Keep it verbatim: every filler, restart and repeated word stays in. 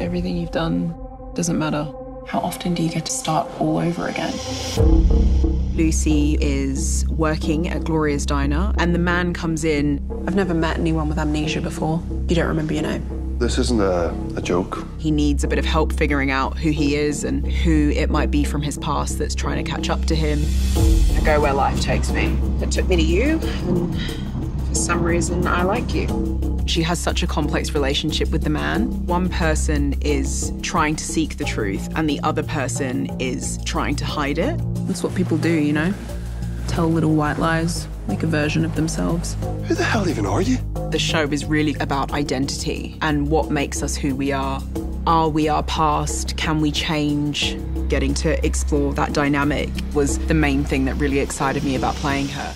Everything you've done doesn't matter. How often do you get to start all over again? Lucy is working at Gloria's diner and the man comes in. I've never met anyone with amnesia before. You don't remember your name. This isn't a, a joke. He needs a bit of help figuring out who he is and who it might be from his past that's trying to catch up to him. I go where life takes me. It took me to you, and for some reason I like you. She has such a complex relationship with the man. One person is trying to seek the truth and the other person is trying to hide it. That's what people do, you know? Tell little white lies, make a version of themselves. Who the hell even are you? The show is really about identity and what makes us who we are. Are we our past? Can we change? Getting to explore that dynamic was the main thing that really excited me about playing her.